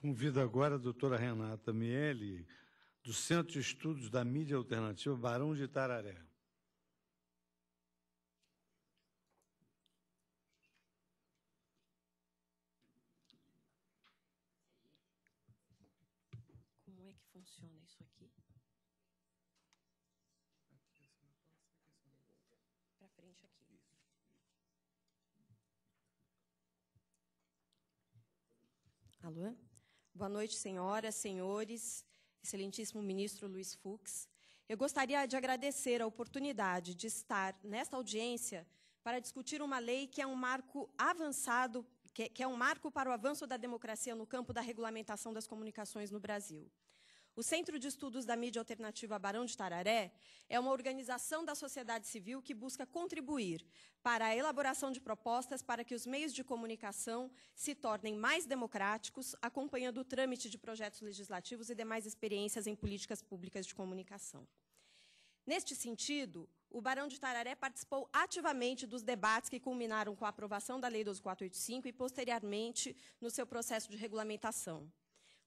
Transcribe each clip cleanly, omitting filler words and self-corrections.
Convido agora a doutora Renata Mielli, do Centro de Estudos da Mídia Alternativa Barão de Itararé. Como é que funciona isso aqui? Para frente aqui. Alô? Boa noite, senhoras, senhores, excelentíssimo ministro Luiz Fux. Eu gostaria de agradecer a oportunidade de estar nesta audiência para discutir uma lei que é um marco avançado, que é um marco para o avanço da democracia no campo da regulamentação das comunicações no Brasil. O Centro de Estudos da Mídia Alternativa Barão de Itararé é uma organização da sociedade civil que busca contribuir para a elaboração de propostas para que os meios de comunicação se tornem mais democráticos, acompanhando o trâmite de projetos legislativos e demais experiências em políticas públicas de comunicação. Neste sentido, o Barão de Itararé participou ativamente dos debates que culminaram com a aprovação da Lei 12.485 e, posteriormente, no seu processo de regulamentação.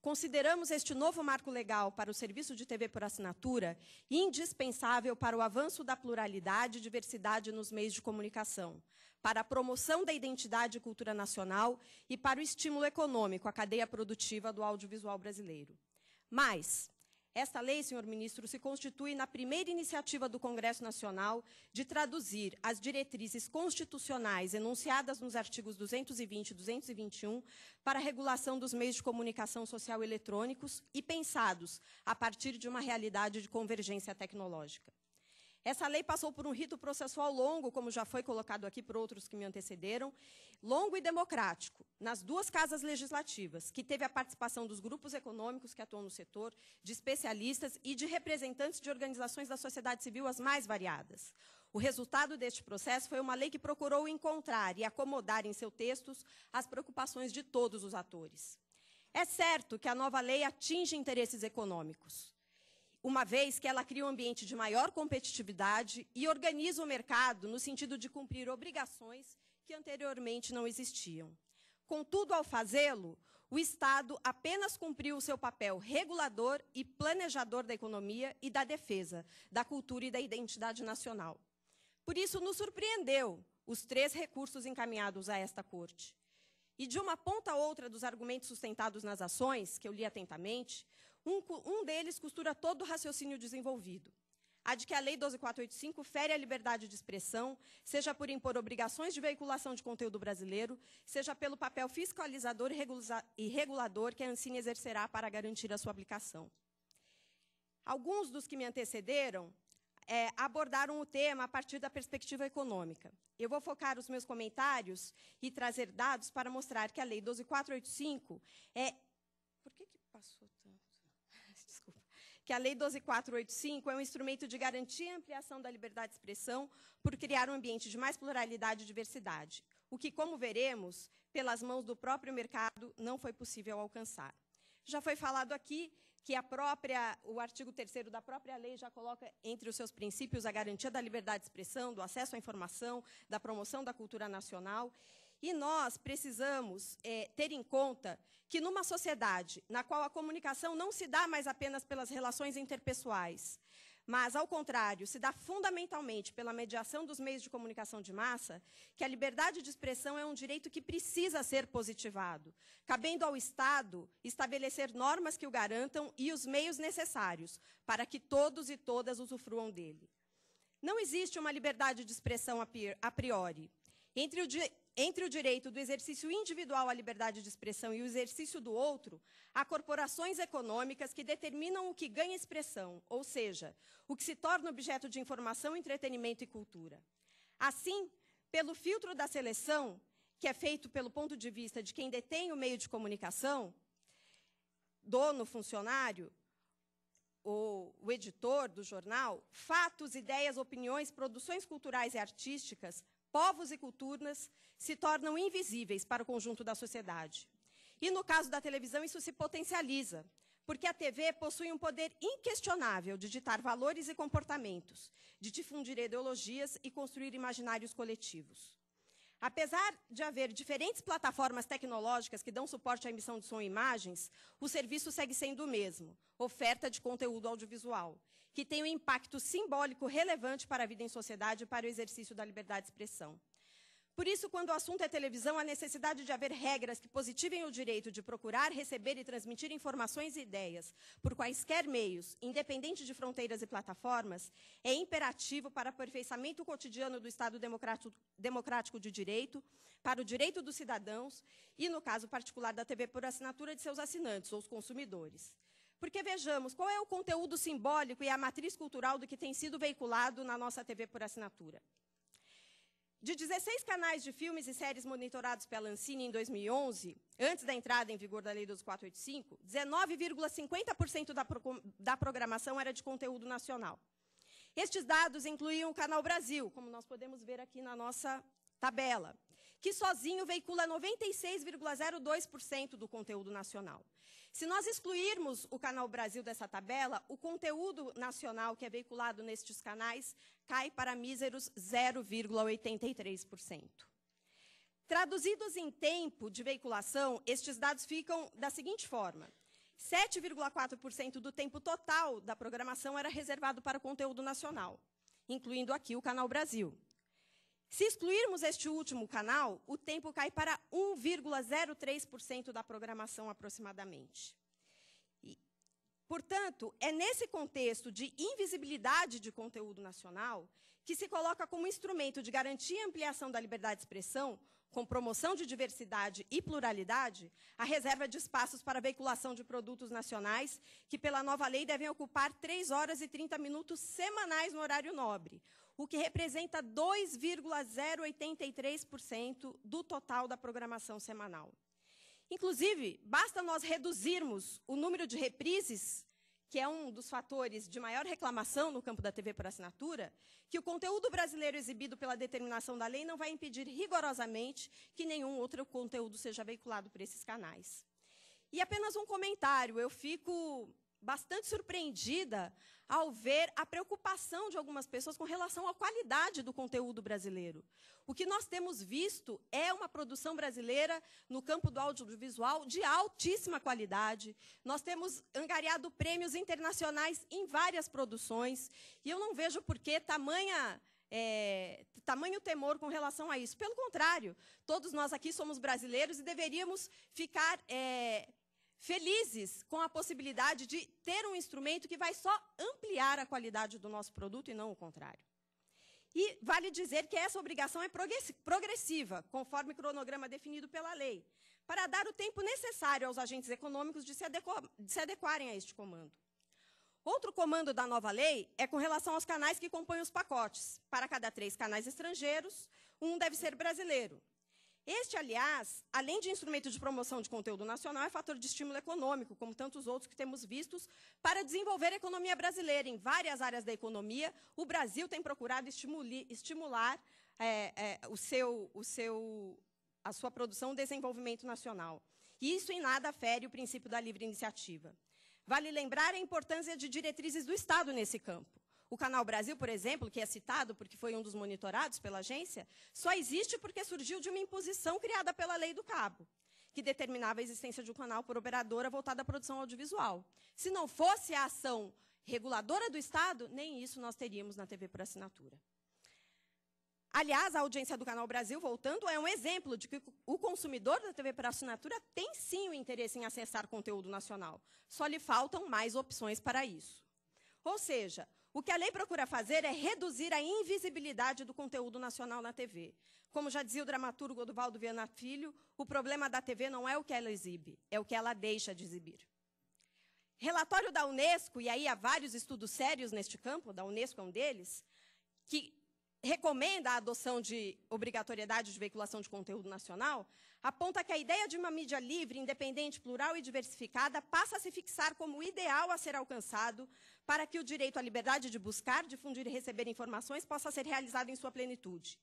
Consideramos este novo marco legal para o serviço de TV por assinatura indispensável para o avanço da pluralidade e diversidade nos meios de comunicação, para a promoção da identidade e cultura nacional e para o estímulo econômico à cadeia produtiva do audiovisual brasileiro. Mas esta lei, senhor ministro, se constitui na primeira iniciativa do Congresso Nacional de traduzir as diretrizes constitucionais enunciadas nos artigos 220 e 221 para a regulação dos meios de comunicação social eletrônicos e pensados a partir de uma realidade de convergência tecnológica. Essa lei passou por um rito processual longo, como já foi colocado aqui por outros que me antecederam, longo e democrático, nas duas casas legislativas, que teve a participação dos grupos econômicos que atuam no setor, de especialistas e de representantes de organizações da sociedade civil as mais variadas. O resultado deste processo foi uma lei que procurou encontrar e acomodar em seus textos as preocupações de todos os atores. É certo que a nova lei atinge interesses econômicos, uma vez que ela cria um ambiente de maior competitividade e organiza o mercado no sentido de cumprir obrigações que anteriormente não existiam. Contudo, ao fazê-lo, o Estado apenas cumpriu o seu papel regulador e planejador da economia e da defesa, da cultura e da identidade nacional. Por isso, nos surpreendeu os três recursos encaminhados a esta Corte. E de uma ponta a outra dos argumentos sustentados nas ações, que eu li atentamente, um deles costura todo o raciocínio desenvolvido. A de que a Lei 12.485 fere a liberdade de expressão, seja por impor obrigações de veiculação de conteúdo brasileiro, seja pelo papel fiscalizador e regulador que a Ancine exercerá para garantir a sua aplicação. Alguns dos que me antecederam abordaram o tema a partir da perspectiva econômica. Eu vou focar os meus comentários e trazer dados para mostrar que a Lei 12.485 é... Por que passou tanto? Desculpa. Que a Lei 12.485 é um instrumento de garantia e ampliação da liberdade de expressão por criar um ambiente de mais pluralidade e diversidade, o que, como veremos, pelas mãos do próprio mercado não foi possível alcançar. Já foi falado aqui que o artigo 3º da própria lei já coloca entre os seus princípios a garantia da liberdade de expressão, do acesso à informação, da promoção da cultura nacional. E nós precisamos ter em conta que, numa sociedade na qual a comunicação não se dá mais apenas pelas relações interpessoais, mas, ao contrário, se dá fundamentalmente pela mediação dos meios de comunicação de massa, que a liberdade de expressão é um direito que precisa ser positivado, cabendo ao Estado estabelecer normas que o garantam e os meios necessários para que todos e todas usufruam dele. Não existe uma liberdade de expressão a priori. Entre o direito do exercício individual à liberdade de expressão e o exercício do outro, há corporações econômicas que determinam o que ganha expressão, ou seja, o que se torna objeto de informação, entretenimento e cultura. Assim, pelo filtro da seleção, que é feito pelo ponto de vista de quem detém o meio de comunicação, dono, funcionário, o editor do jornal, fatos, ideias, opiniões, produções culturais e artísticas, povos e culturas se tornam invisíveis para o conjunto da sociedade. E, no caso da televisão, isso se potencializa, porque a TV possui um poder inquestionável de ditar valores e comportamentos, de difundir ideologias e construir imaginários coletivos. Apesar de haver diferentes plataformas tecnológicas que dão suporte à emissão de som e imagens, o serviço segue sendo o mesmo, oferta de conteúdo audiovisual, que tem um impacto simbólico relevante para a vida em sociedade e para o exercício da liberdade de expressão. Por isso, quando o assunto é televisão, há necessidade de haver regras que positivem o direito de procurar, receber e transmitir informações e ideias por quaisquer meios, independente de fronteiras e plataformas, é imperativo para o aperfeiçoamento cotidiano do Estado democrático de direito, para o direito dos cidadãos e, no caso particular da TV por assinatura de seus assinantes, ou os consumidores. Porque vejamos qual é o conteúdo simbólico e a matriz cultural do que tem sido veiculado na nossa TV por assinatura. De 16 canais de filmes e séries monitorados pela Ancine em 2011, antes da entrada em vigor da Lei 12.485, 19,50% da programação era de conteúdo nacional. Estes dados incluíam o Canal Brasil, como nós podemos ver aqui na nossa tabela, que sozinho veicula 96,02% do conteúdo nacional. Se nós excluirmos o Canal Brasil dessa tabela, o conteúdo nacional que é veiculado nestes canais cai para míseros 0,83%. Traduzidos em tempo de veiculação, estes dados ficam da seguinte forma: 7,4% do tempo total da programação era reservado para o conteúdo nacional, incluindo aqui o Canal Brasil. Se excluirmos este último canal, o tempo cai para 1,03% da programação aproximadamente. E, portanto, é nesse contexto de invisibilidade de conteúdo nacional que se coloca como instrumento de garantia e ampliação da liberdade de expressão, com promoção de diversidade e pluralidade, a reserva de espaços para a veiculação de produtos nacionais que, pela nova lei, devem ocupar 3 horas e 30 minutos semanais no horário nobre, o que representa 2,083% do total da programação semanal. Inclusive, basta nós reduzirmos o número de reprises, que é um dos fatores de maior reclamação no campo da TV por assinatura, que o conteúdo brasileiro exibido pela determinação da lei não vai impedir rigorosamente que nenhum outro conteúdo seja veiculado por esses canais. E apenas um comentário, eu fico bastante surpreendida ao ver a preocupação de algumas pessoas com relação à qualidade do conteúdo brasileiro. O que nós temos visto é uma produção brasileira no campo do audiovisual de altíssima qualidade. Nós temos angariado prêmios internacionais em várias produções e eu não vejo por que tamanho temor com relação a isso. Pelo contrário, todos nós aqui somos brasileiros e deveríamos ficar felizes com a possibilidade de ter um instrumento que vai só ampliar a qualidade do nosso produto e não o contrário. E vale dizer que essa obrigação é progressiva, conforme o cronograma definido pela lei, para dar o tempo necessário aos agentes econômicos de se adequarem a este comando. Outro comando da nova lei é com relação aos canais que compõem os pacotes. Para cada 3 canais estrangeiros, um deve ser brasileiro. Este, aliás, além de instrumento de promoção de conteúdo nacional, é fator de estímulo econômico, como tantos outros que temos vistos, para desenvolver a economia brasileira. Em várias áreas da economia, o Brasil tem procurado estimular a sua produção e desenvolvimento nacional. E isso em nada fere o princípio da livre iniciativa. Vale lembrar a importância de diretrizes do Estado nesse campo. O Canal Brasil, por exemplo, que é citado porque foi um dos monitorados pela agência, só existe porque surgiu de uma imposição criada pela Lei do Cabo, que determinava a existência de um canal por operadora voltado à produção audiovisual. Se não fosse a ação reguladora do Estado, nem isso nós teríamos na TV por assinatura. Aliás, a audiência do Canal Brasil, voltando, é um exemplo de que o consumidor da TV por assinatura tem sim o interesse em acessar conteúdo nacional. Só lhe faltam mais opções para isso. Ou seja, o que a lei procura fazer é reduzir a invisibilidade do conteúdo nacional na TV. Como já dizia o dramaturgo Odvaldo Vianna Filho, o problema da TV não é o que ela exibe, é o que ela deixa de exibir. Relatório da Unesco, e aí há vários estudos sérios neste campo, da Unesco é um deles, que recomenda a adoção de obrigatoriedade de veiculação de conteúdo nacional, aponta que a ideia de uma mídia livre, independente, plural e diversificada passa a se fixar como ideal a ser alcançado para que o direito à liberdade de buscar, difundir e receber informações possa ser realizado em sua plenitude.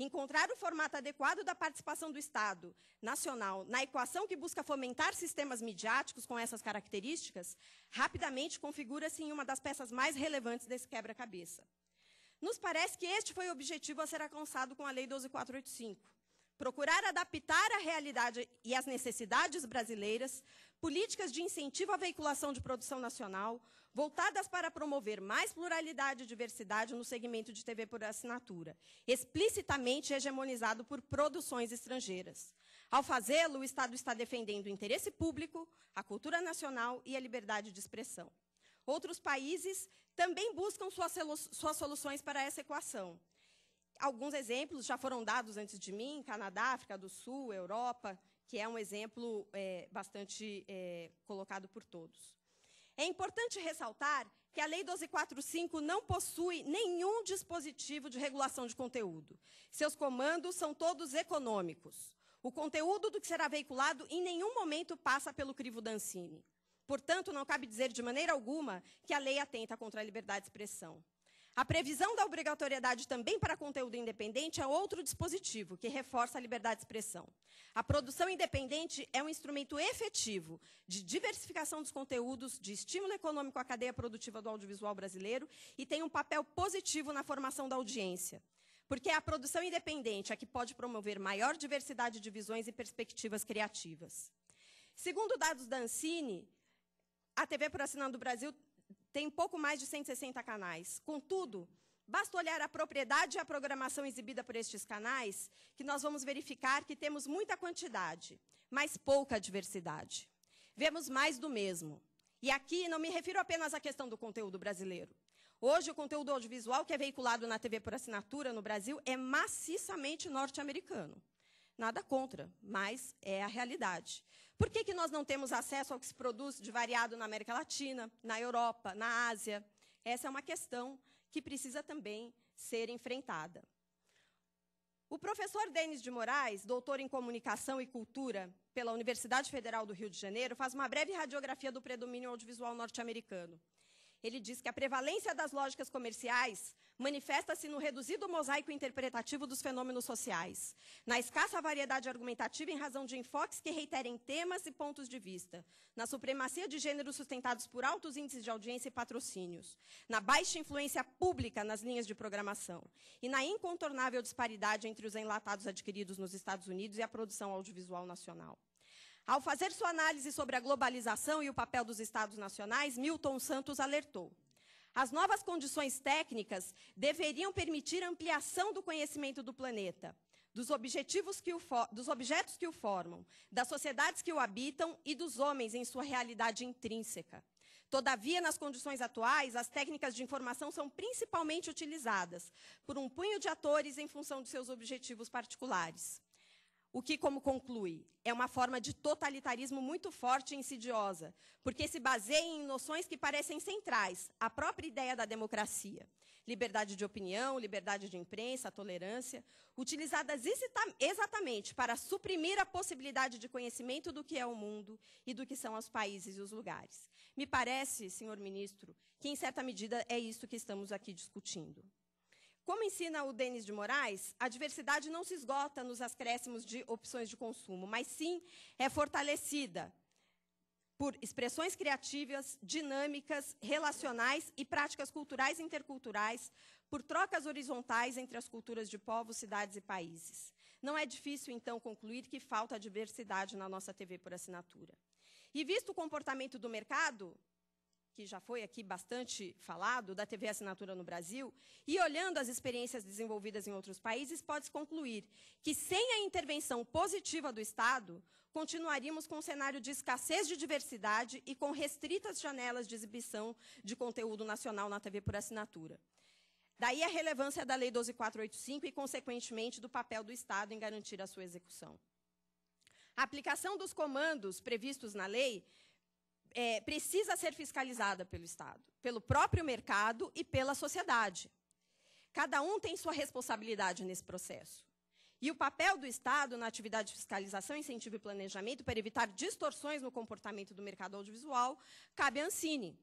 Encontrar o formato adequado da participação do Estado nacional na equação que busca fomentar sistemas midiáticos com essas características, rapidamente configura-se em uma das peças mais relevantes desse quebra-cabeça. Nos parece que este foi o objetivo a ser alcançado com a Lei 12.485. procurar adaptar à realidade e às necessidades brasileiras políticas de incentivo à veiculação de produção nacional, voltadas para promover mais pluralidade e diversidade no segmento de TV por assinatura, explicitamente hegemonizado por produções estrangeiras. Ao fazê-lo, o Estado está defendendo o interesse público, a cultura nacional e a liberdade de expressão. Outros países também buscam suas soluções para essa equação. Alguns exemplos já foram dados antes de mim, Canadá, África do Sul, Europa, que é um exemplo bastante colocado por todos. É importante ressaltar que a Lei 12.485 não possui nenhum dispositivo de regulação de conteúdo. Seus comandos são todos econômicos. O conteúdo do que será veiculado em nenhum momento passa pelo crivo da Ancine. Portanto, não cabe dizer de maneira alguma que a lei atenta contra a liberdade de expressão. A previsão da obrigatoriedade também para conteúdo independente é outro dispositivo que reforça a liberdade de expressão. A produção independente é um instrumento efetivo de diversificação dos conteúdos, de estímulo econômico à cadeia produtiva do audiovisual brasileiro e tem um papel positivo na formação da audiência, porque é a produção independente a que pode promover maior diversidade de visões e perspectivas criativas. Segundo dados da Ancine, a TV por assinatura do Brasil tem pouco mais de 160 canais. Contudo, basta olhar a propriedade e a programação exibida por estes canais, que nós vamos verificar que temos muita quantidade, mas pouca diversidade. Vemos mais do mesmo. E aqui não me refiro apenas à questão do conteúdo brasileiro. Hoje, o conteúdo audiovisual que é veiculado na TV por assinatura no Brasil é maciçamente norte-americano. Nada contra, mas é a realidade. Por que que nós não temos acesso ao que se produz de variado na América Latina, na Europa, na Ásia? Essa é uma questão que precisa também ser enfrentada. O professor Denis de Moraes, doutor em Comunicação e Cultura pela Universidade Federal do Rio de Janeiro, faz uma breve radiografia do predomínio audiovisual norte-americano. Ele diz que a prevalência das lógicas comerciais manifesta-se no reduzido mosaico interpretativo dos fenômenos sociais, na escassa variedade argumentativa em razão de enfoques que reiterem temas e pontos de vista, na supremacia de gêneros sustentados por altos índices de audiência e patrocínios, na baixa influência pública nas linhas de programação e na incontornável disparidade entre os enlatados adquiridos nos Estados Unidos e a produção audiovisual nacional. Ao fazer sua análise sobre a globalização e o papel dos Estados nacionais, Milton Santos alertou: as novas condições técnicas deveriam permitir ampliação do conhecimento do planeta, dos objetos que o formam, das sociedades que o habitam e dos homens em sua realidade intrínseca. Todavia, nas condições atuais, as técnicas de informação são principalmente utilizadas por um punho de atores em função de seus objetivos particulares. O que, como conclui, é uma forma de totalitarismo muito forte e insidiosa, porque se baseia em noções que parecem centrais à própria ideia da democracia. Liberdade de opinião, liberdade de imprensa, tolerância, utilizadas exatamente para suprimir a possibilidade de conhecimento do que é o mundo e do que são os países e os lugares. Me parece, senhor ministro, que em certa medida é isso que estamos aqui discutindo. Como ensina o Denis de Moraes, a diversidade não se esgota nos acréscimos de opções de consumo, mas sim é fortalecida por expressões criativas, dinâmicas, relacionais e práticas culturais e interculturais, por trocas horizontais entre as culturas de povos, cidades e países. Não é difícil, então, concluir que falta diversidade na nossa TV por assinatura. E visto o comportamento do mercado, que já foi aqui bastante falado, da TV assinatura no Brasil, e olhando as experiências desenvolvidas em outros países, pode-se concluir que, sem a intervenção positiva do Estado, continuaríamos com um cenário de escassez de diversidade e com restritas janelas de exibição de conteúdo nacional na TV por assinatura. Daí a relevância da Lei 12.485 e, consequentemente, do papel do Estado em garantir a sua execução. A aplicação dos comandos previstos na lei precisa ser fiscalizada pelo Estado, pelo próprio mercado e pela sociedade. Cada um tem sua responsabilidade nesse processo. E o papel do Estado na atividade de fiscalização, incentivo e planejamento para evitar distorções no comportamento do mercado audiovisual cabe à Ancine.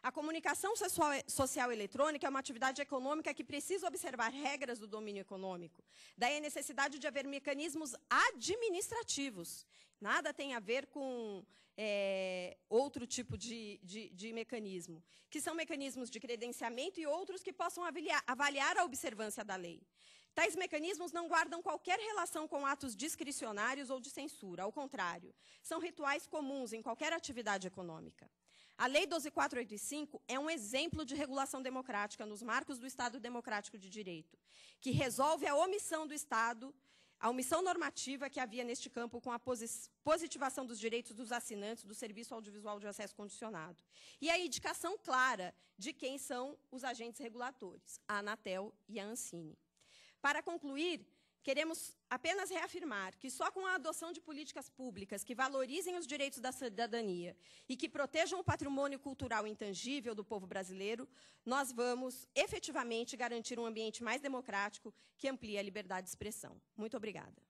A comunicação social eletrônica é uma atividade econômica que precisa observar regras do domínio econômico. Daí a necessidade de haver mecanismos administrativos. Nada tem a ver com outro tipo de mecanismo, que são mecanismos de credenciamento e outros que possam avaliar a observância da lei. Tais mecanismos não guardam qualquer relação com atos discricionários ou de censura, ao contrário, são rituais comuns em qualquer atividade econômica. A Lei 12.485 é um exemplo de regulação democrática nos marcos do Estado Democrático de Direito, que resolve a omissão do Estado, a omissão normativa que havia neste campo com a positivação dos direitos dos assinantes do Serviço Audiovisual de Acesso Condicionado e a indicação clara de quem são os agentes reguladores, a Anatel e a Ancine. Para concluir, queremos apenas reafirmar que só com a adoção de políticas públicas que valorizem os direitos da cidadania e que protejam o patrimônio cultural intangível do povo brasileiro, nós vamos efetivamente garantir um ambiente mais democrático que amplie a liberdade de expressão. Muito obrigada.